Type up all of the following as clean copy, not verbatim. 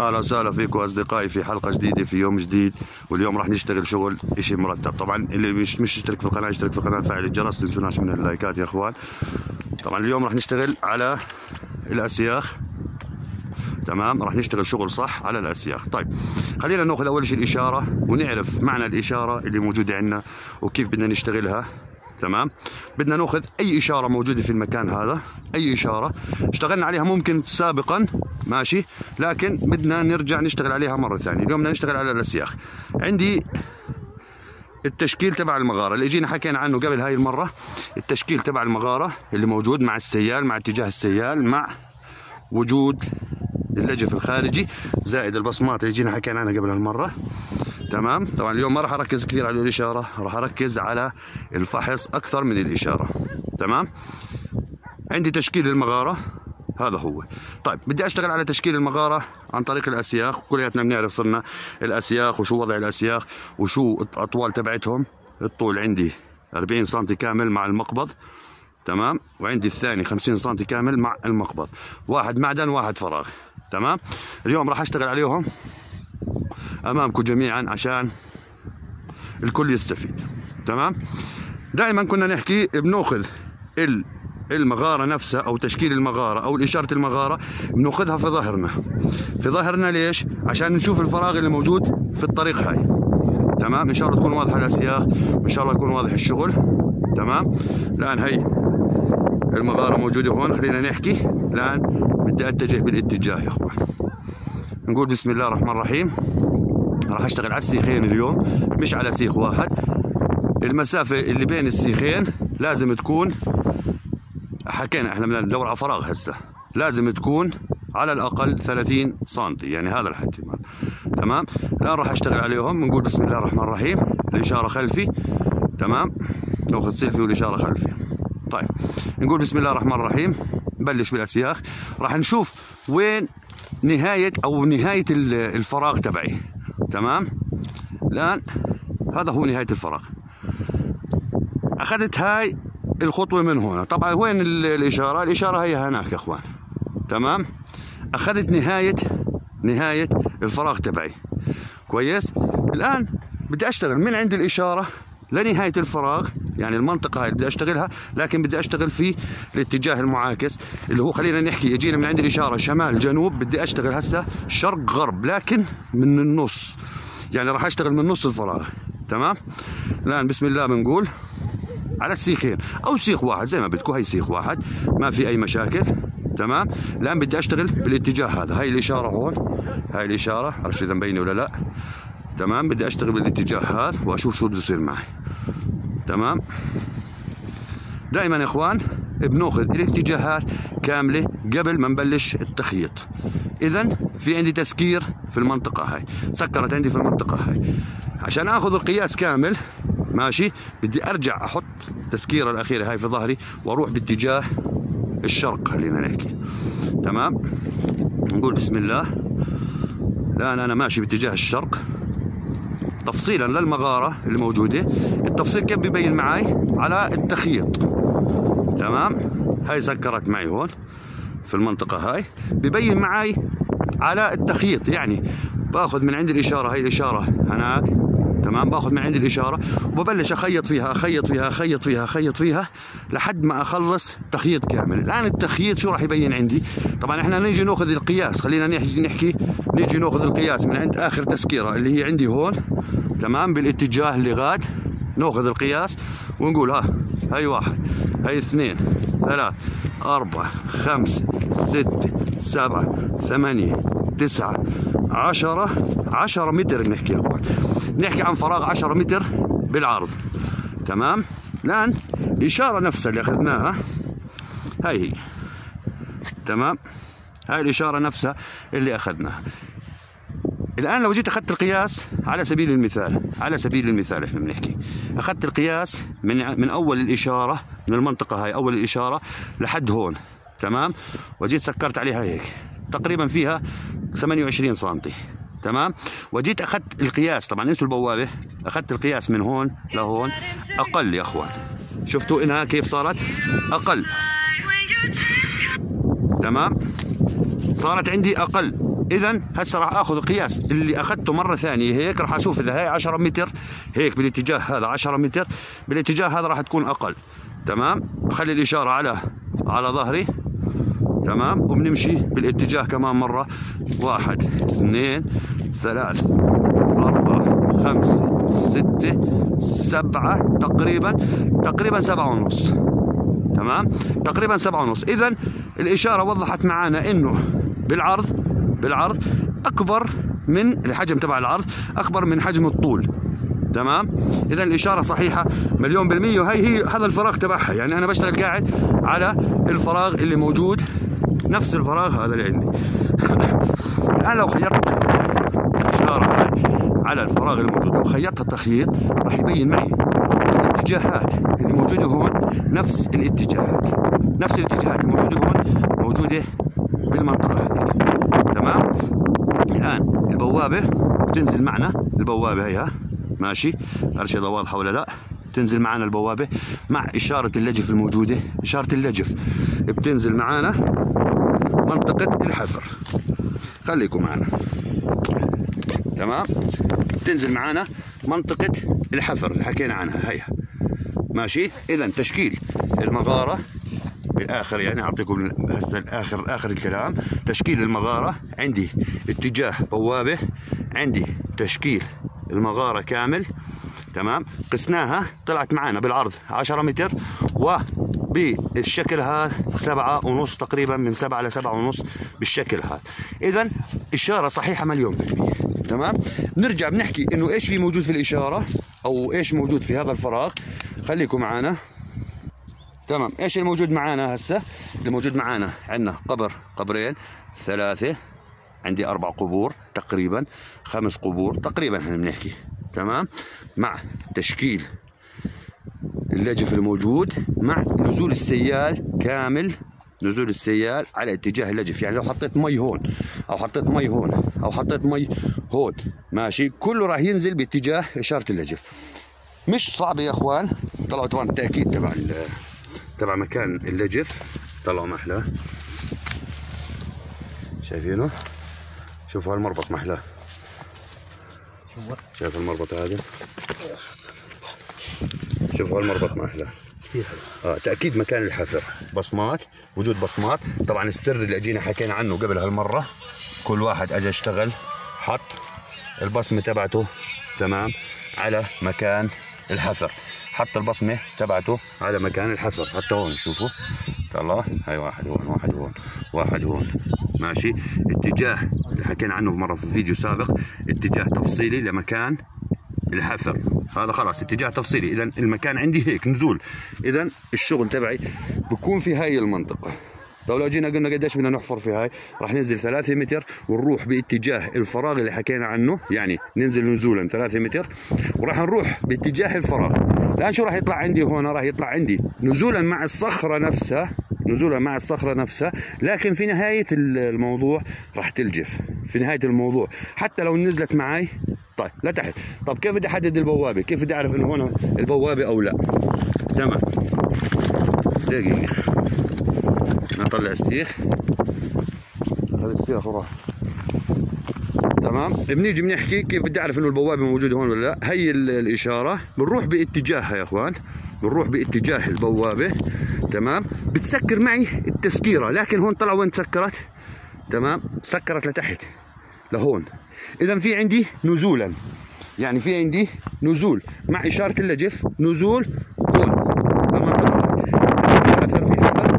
اهلا وسهلا فيكم اصدقائي في حلقه جديده في يوم جديد، واليوم راح نشتغل شغل شيء مرتب. طبعا اللي مش يشترك في القناه يشترك في القناه، فعل الجرس، ما تنسوناش من اللايكات يا اخوان. طبعا اليوم راح نشتغل على الاسياخ، تمام؟ راح نشتغل شغل صح على الاسياخ. طيب خلينا ناخذ اول شيء الاشاره ونعرف معنى الاشاره اللي موجوده عندنا وكيف بدنا نشتغلها، تمام؟ بدنا ناخذ اي اشاره موجوده في المكان هذا، اي اشاره اشتغلنا عليها ممكن سابقا، ماشي، لكن بدنا نرجع نشتغل عليها مره ثانيه. اليوم بدنا نشتغل على الاسياخ. عندي التشكيل تبع المغاره اللي اجينا حكينا عنه قبل هاي المره، التشكيل تبع المغاره اللي موجود مع السيال، مع اتجاه السيال، مع وجود اللجف الخارجي زائد البصمات اللي جينا حكينا عنها قبل هالمره، تمام؟ طبعا اليوم ما راح اركز كثير على الاشاره، راح اركز على الفحص اكثر من الاشاره، تمام؟ عندي تشكيل المغاره هذا هو. طيب بدي اشتغل على تشكيل المغاره عن طريق الاسياخ، كلياتنا بنعرف صرنا الاسياخ وشو وضع الاسياخ وشو الاطوال تبعتهم. الطول عندي 40 سم كامل مع المقبض، تمام؟ وعندي الثاني 50 سم كامل مع المقبض، واحد معدن واحد فراغ، تمام؟ اليوم راح اشتغل عليهم امامكم جميعا عشان الكل يستفيد، تمام؟ دائما كنا نحكي بناخذ المغاره نفسها او تشكيل المغاره او اشاره المغاره بناخذها في ظهرنا، في ظهرنا ليش؟ عشان نشوف الفراغ اللي موجود في الطريق هاي، تمام؟ ان شاء الله تكون واضحه الاسياخ وان شاء الله يكون واضح الشغل، تمام؟ الان هي المغاره موجوده هون، خلينا نحكي الان بدي اتجه بالاتجاه يا اخوان. نقول بسم الله الرحمن الرحيم. راح اشتغل على السيخين اليوم مش على سيخ واحد، المسافه اللي بين السيخين لازم تكون، حكينا احنا بدنا ندور على فراغ هسه، لازم تكون على الاقل 30 سم، يعني هذا الحجم، تمام؟ الان راح اشتغل عليهم. نقول بسم الله الرحمن الرحيم، الاشاره خلفي، تمام؟ ناخذ سيلفي والاشاره خلفي. طيب نقول بسم الله الرحمن الرحيم، نبلش بالاسياخ، راح نشوف وين نهاية الفراغ تبعي، تمام؟ الآن هذا هو نهاية الفراغ. أخذت هاي الخطوة من هنا، طبعا وين الإشارة؟ الإشارة هي هناك يا إخوان، تمام؟ أخذت نهاية الفراغ تبعي، كويس؟ الآن بدي أشتغل من عند الإشارة لنهاية الفراغ، يعني المنطقة هاي اللي بدي أشتغلها، لكن بدي أشتغل في الاتجاه المعاكس اللي هو خلينا نحكي يجينا من عند الإشارة شمال جنوب، بدي أشتغل هسه شرق غرب، لكن من النص، يعني راح أشتغل من نص الفراغ، تمام؟ الآن بسم الله بنقول على السيخين أو سيخ واحد زي ما بدكم، هي سيخ واحد ما في أي مشاكل، تمام؟ الآن بدي أشتغل بالاتجاه هذا، هاي الإشارة هون، هاي الإشارة، معرفش إذا مبينة ولا لا، تمام؟ بدي أشتغل بالاتجاه هذا وأشوف شو بده يصير معي، تمام؟ دائما يا اخوان بناخذ الاتجاهات كامله قبل ما نبلش التخييط، اذا في عندي تسكير في المنطقه هاي، سكرت عندي في المنطقه هاي، عشان اخذ القياس كامل، ماشي، بدي ارجع احط التسكيره الاخيره هاي في ظهري واروح باتجاه الشرق، خلينا نحكي، تمام؟ نقول بسم الله. الان انا ماشي باتجاه الشرق. تفصيلا للمغاره اللي موجوده، التفصيل كيف ببين معي؟ على التخييط، تمام؟ هاي سكرت معي هون في المنطقه هاي، ببين معي على التخييط، يعني باخذ من عند الاشاره، هاي الاشاره هناك، تمام؟ باخذ من عند الاشاره وببلش اخيط فيها اخيط فيها اخيط فيها اخيط فيها لحد ما اخلص تخييط كامل. الان التخييط شو راح يبين عندي؟ طبعا احنا نيجي ناخذ القياس، خلينا نحكي نيجي ناخذ القياس من عند اخر تسكيره اللي هي عندي هون، تمام؟ بالاتجاه اللغات ناخذ القياس ونقول ها هي واحد، هي اثنين، ثلاث، أربعة، خمسة، ستة، سبعة، ثمانية، تسعة، عشرة، 10 متر بنحكي يا اخوان، بنحكي عن فراغ 10 متر بالعرض، تمام؟ الآن الإشارة نفسها اللي أخذناها هاي هي، تمام؟ هاي الإشارة نفسها اللي أخذناها. الآن لو جيت أخذت القياس على سبيل المثال، على سبيل المثال إحنا بنحكي، أخذت القياس من أول الإشارة، من المنطقة هاي أول الإشارة لحد هون، تمام؟ وجيت سكرت عليها هيك، تقريبا فيها 28 سم، تمام؟ وجيت أخذت القياس، طبعا انسوا البوابة، أخذت القياس من هون لهون، أقل يا إخوان، شفتوا إنها كيف صارت؟ أقل، تمام؟ صارت عندي أقل اذا هسه راح اخذ القياس اللي اخذته مره ثانيه هيك، راح اشوف اذا هي 10 متر هيك بالاتجاه هذا 10 متر، بالاتجاه هذا راح تكون اقل. تمام، خلي الاشاره على ظهري. تمام، وبنمشي بالاتجاه كمان مره. 1 2 3 4 5 6 7 تقريبا 7.5. تمام، تقريبا 7.5. اذا الاشاره وضحت معنا انه بالعرض اكبر من الحجم تبع العرض، اكبر من حجم الطول. تمام، اذا الاشاره صحيحه مليون بالميه، وهي هي هذا الفراغ تبعها، يعني انا بشتغل قاعد على الفراغ اللي موجود، نفس الفراغ هذا اللي عندي. الان لو خيرت الاشاره هاي على الفراغ الموجود، لو خيرتها التخييط راح يبين معي الاتجاهات اللي موجوده هون، نفس الاتجاهات الموجوده هون موجوده بالمنطقه هذه. تمام، الان البوابه بتنزل معنا، البوابه هي ماشي، أرش إذا واضحة ولا لا. بتنزل معنا البوابة مع إشارة اللجف الموجودة، إشارة اللجف بتنزل معنا منطقة الحفر، خليكم معنا. تمام، بتنزل معنا منطقة الحفر اللي حكينا عنها هيها، ماشي. إذا تشكيل المغارة بالآخر، يعني أعطيكم هسه آخر الكلام، تشكيل المغارة عندي اتجاه بوابة، عندي تشكيل المغارة كامل. تمام، قسناها طلعت معانا بالعرض 10 متر، وبالشكل هذا 7.5، تقريبا من 7 ل 7.5 بالشكل هذا. إذا إشارة صحيحة مليون بالمية. تمام، بنرجع بنحكي إنه إيش في موجود في الإشارة، أو إيش موجود في هذا الفراغ. خليكم معانا. تمام، إيش الموجود معانا هسه؟ الموجود معانا عندنا قبر، قبرين، 3، عندي 4 قبور تقريبا، 5 قبور تقريبا احنا بنحكي. تمام، مع تشكيل اللجف الموجود، مع نزول السيال كامل، نزول السيال على اتجاه اللجف. يعني لو حطيت مي هون، او حطيت مي هون، او حطيت مي هون، ماشي، كله راح ينزل باتجاه اشاره اللجف. مش صعبه يا اخوان. طلعوا طبعا التاكيد تبع مكان اللجف، طلعوا محلاه، شايفينه؟ شوفوا هالمربط محلاه، شايف المربط هذا؟ شوفوا هالمربط محلاه، تأكيد مكان الحفر، بصمات، وجود بصمات. طبعا السر اللي اجينا حكينا عنه قبل هالمرة، كل واحد اجى اشتغل حط البصمة تبعته، تمام، على مكان الحفر، حط البصمة تبعته على مكان الحفر. حتى هون شوفوا، طلع هاي واحد هون، واحد هون، واحد هون، ماشي. اتجاه اللي حكينا عنه مره في فيديو سابق، اتجاه تفصيلي لمكان الحفر، هذا خلاص اتجاه تفصيلي. اذا المكان عندي هيك نزول، اذا الشغل تبعي بكون في هاي المنطقه. طب لو جينا قلنا قديش بدنا نحفر في هاي، راح ننزل 3 متر ونروح باتجاه الفراغ اللي حكينا عنه، يعني ننزل نزولا 3 متر وراح نروح باتجاه الفراغ. الان شو راح يطلع عندي هون؟ راح يطلع عندي نزولا مع الصخره نفسها، نزولها مع الصخرة نفسها، لكن في نهاية الموضوع راح تلجف، في نهاية الموضوع حتى لو نزلت معي طيب لتحت. طب كيف بدي أحدد البوابة؟ كيف بدي أعرف إنه هون البوابة أو لا؟ تمام، دقيقة نطلع السيخ، هذا السيخ وراح. تمام، بنيجي بنحكي كيف بدي أعرف إنه البوابة موجودة هون ولا لا. هي الإشارة، بنروح باتجاهها يا إخوان، بنروح باتجاه البوابة. تمام، بتسكر معي التسكيرة، لكن هون طلع وين تسكرت؟ تمام، تسكرت لتحت لهون. إذا في عندي نزولا، يعني في عندي نزول مع إشارة اللجف، نزول هون للمنطقة، في حفر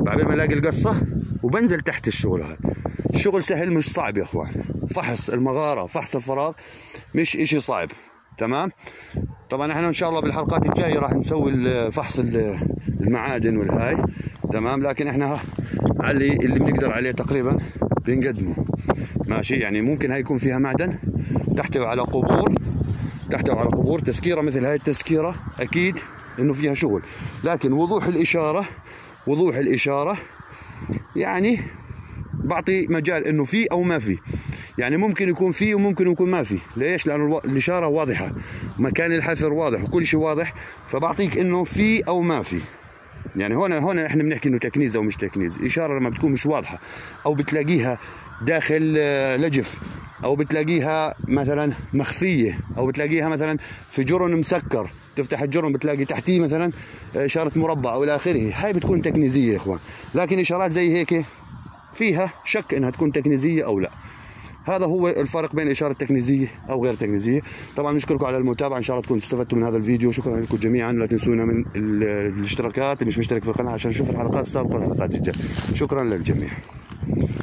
بعد ما ألاقي القصة وبنزل تحت. الشغل هذا الشغل سهل، مش صعب يا إخوان. فحص المغارة، فحص الفراغ، مش إشي صعب. تمام، طبعا احنا ان شاء الله بالحلقات الجايه راح نسوي فحص المعادن والهاي. تمام، لكن احنا على اللي بنقدر عليه تقريبا بنقدمه، ماشي. يعني ممكن هاي يكون فيها معدن، تحتوي على قبور، تحتوي على قبور، تسكيره مثل هاي التسكيره اكيد انه فيها شغل، لكن وضوح الاشاره، وضوح الاشاره يعني بعطي مجال انه في او ما في، يعني ممكن يكون فيه وممكن يكون ما فيه. ليش؟ لأن الإشارة واضحة، مكان الحفر واضح، وكل شيء واضح، فبعطيك إنه فيه أو ما فيه. يعني هون احنا بنحكي انه تكنيز او مش تكنيز. اشاره لما بتكون مش واضحه او بتلاقيها داخل لجف او بتلاقيها مثلا مخفيه او بتلاقيها مثلا في جرن مسكر، تفتح الجرن بتلاقي تحتيه مثلا اشاره مربع او الى اخره، هاي بتكون تكنيزيه يا اخوان. لكن اشارات زي هيك فيها شك انها تكون تكنيزيه او لا. هذا هو الفرق بين الاشاره التكنيزيه او غير تكنيزيه. طبعا بنشكركم على المتابعه، ان شاء الله تكونوا استفدتوا من هذا الفيديو. شكرا لكم جميعا، لا تنسونا من الاشتراكات، اللي مش مشترك في القناه عشان نشوف الحلقات السابقه والحلقات الجايه. شكرا للجميع.